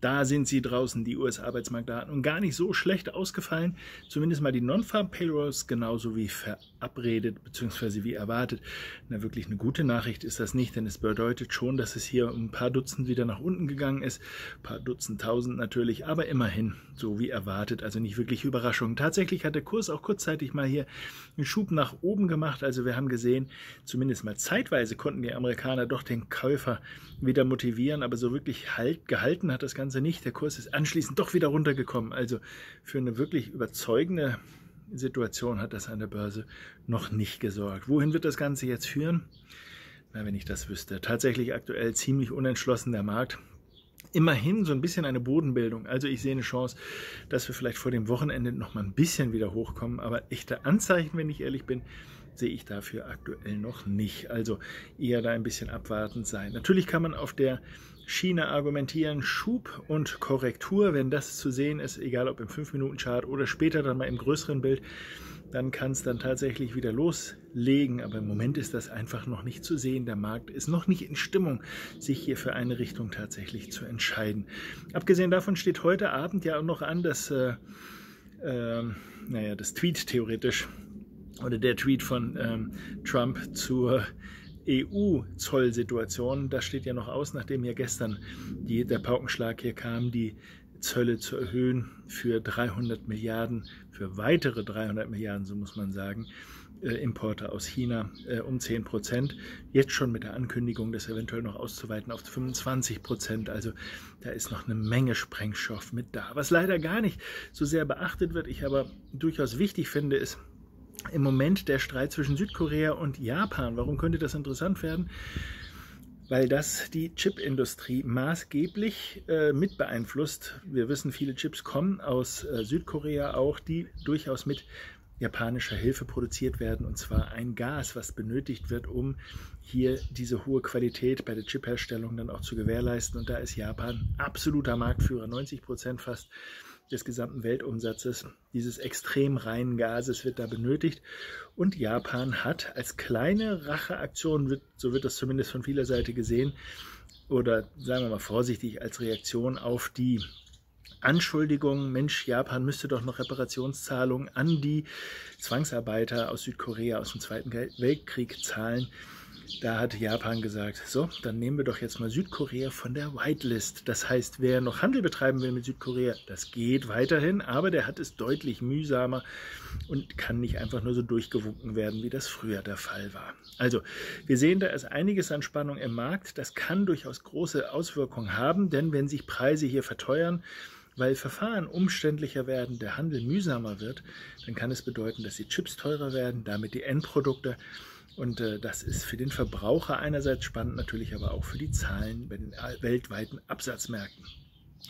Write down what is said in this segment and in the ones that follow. Da sind sie draußen, die US-Arbeitsmarktdaten, und gar nicht so schlecht ausgefallen, zumindest mal die Non-Farm-Payrolls, genauso wie verabredet bzw. wie erwartet. Na, wirklich eine gute Nachricht ist das nicht, denn es bedeutet schon, dass es hier um ein paar Dutzend wieder nach unten gegangen ist, ein paar Dutzend, Tausend natürlich, aber immerhin so wie erwartet, also nicht wirklich Überraschung. Tatsächlich hat der Kurs auch kurzzeitig mal hier einen Schub nach oben gemacht, also wir haben gesehen, zumindest mal zeitweise konnten die Amerikaner doch den Käufer wieder motivieren, aber so wirklich halt gehalten hat das Ganze nicht. Der Kurs ist anschließend doch wieder runtergekommen. Also für eine wirklich überzeugende Situation hat das an der Börse noch nicht gesorgt. Wohin wird das Ganze jetzt führen? Na, wenn ich das wüsste. Tatsächlich aktuell ziemlich unentschlossen der Markt. Immerhin so ein bisschen eine Bodenbildung. Also ich sehe eine Chance, dass wir vielleicht vor dem Wochenende noch mal ein bisschen wieder hochkommen. Aber echte Anzeichen, wenn ich ehrlich bin, sehe ich dafür aktuell noch nicht. Also eher da ein bisschen abwartend sein. Natürlich kann man auf der Schiene argumentieren, Schub und Korrektur, wenn das zu sehen ist, egal ob im 5-Minuten-Chart oder später dann mal im größeren Bild, dann kann es dann tatsächlich wieder loslegen. Aber im Moment ist das einfach noch nicht zu sehen. Der Markt ist noch nicht in Stimmung, sich hier für eine Richtung tatsächlich zu entscheiden. Abgesehen davon steht heute Abend ja auch noch an, dass das Tweet theoretisch oder der Tweet von Trump zur EU-Zollsituation. Das steht ja noch aus, nachdem ja gestern der Paukenschlag hier kam, die Zölle zu erhöhen für 300 Milliarden, für weitere 300 Milliarden, so muss man sagen, Importe aus China um 10%. Jetzt schon mit der Ankündigung, das eventuell noch auszuweiten auf 25%. Also da ist noch eine Menge Sprengstoff mit da. Was leider gar nicht so sehr beachtet wird, ich aber durchaus wichtig finde, ist, im Moment der Streit zwischen Südkorea und Japan. Warum könnte das interessant werden? Weil das die Chipindustrie maßgeblich mit beeinflusst. Wir wissen, viele Chips kommen aus Südkorea auch, die durchaus mit japanischer Hilfe produziert werden, und zwar ein Gas, was benötigt wird, um hier diese hohe Qualität bei der Chipherstellung dann auch zu gewährleisten. Und da ist Japan absoluter Marktführer, 90% fast des gesamten Weltumsatzes. Dieses extrem reinen Gases wird da benötigt, und Japan hat als kleine Racheaktion, so wird das zumindest von vieler Seite gesehen, oder sagen wir mal vorsichtig, als Reaktion auf die Anschuldigungen, Mensch, Japan müsste doch noch Reparationszahlungen an die Zwangsarbeiter aus Südkorea aus dem Zweiten Weltkrieg zahlen. Da hat Japan gesagt, so, dann nehmen wir doch jetzt mal Südkorea von der Whitelist. Das heißt, wer noch Handel betreiben will mit Südkorea, das geht weiterhin, aber der hat es deutlich mühsamer und kann nicht einfach nur so durchgewunken werden, wie das früher der Fall war. Also, wir sehen, da ist einiges an Spannung im Markt. Das kann durchaus große Auswirkungen haben, denn wenn sich Preise hier verteuern, weil Verfahren umständlicher werden, der Handel mühsamer wird, dann kann es bedeuten, dass die Chips teurer werden, damit die Endprodukte. Und das ist für den Verbraucher einerseits spannend, natürlich aber auch für die Zahlen bei den weltweiten Absatzmärkten.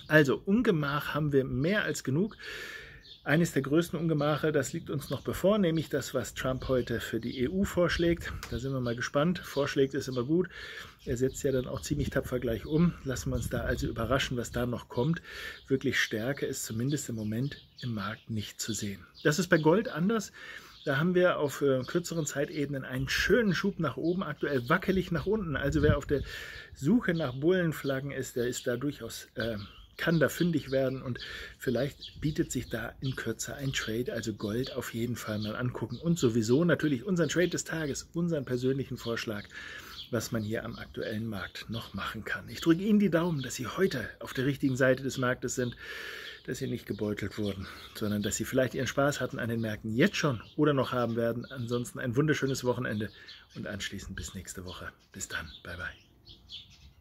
Also Ungemach haben wir mehr als genug. Eines der größten Ungemache, das liegt uns noch bevor, nämlich das, was Trump heute für die EU vorschlägt. Da sind wir mal gespannt. Vorschlägt ist immer gut. Er setzt ja dann auch ziemlich tapfer gleich um. Lassen wir uns da also überraschen, was da noch kommt. Wirklich Stärke ist zumindest im Moment im Markt nicht zu sehen. Das ist bei Gold anders. Da haben wir auf kürzeren Zeitebenen einen schönen Schub nach oben, aktuell wackelig nach unten. Also wer auf der Suche nach Bullenflaggen ist, der ist da durchaus, kann da fündig werden, und vielleicht bietet sich da in Kürze ein Trade. Also Gold auf jeden Fall mal angucken, und sowieso natürlich unseren Trade des Tages, unseren persönlichen Vorschlag, was man hier am aktuellen Markt noch machen kann. Ich drücke Ihnen die Daumen, dass Sie heute auf der richtigen Seite des Marktes sind, dass Sie nicht gebeutelt wurden, sondern dass Sie vielleicht Ihren Spaß hatten an den Märkten jetzt schon oder noch haben werden. Ansonsten ein wunderschönes Wochenende und anschließend bis nächste Woche. Bis dann. Bye, bye.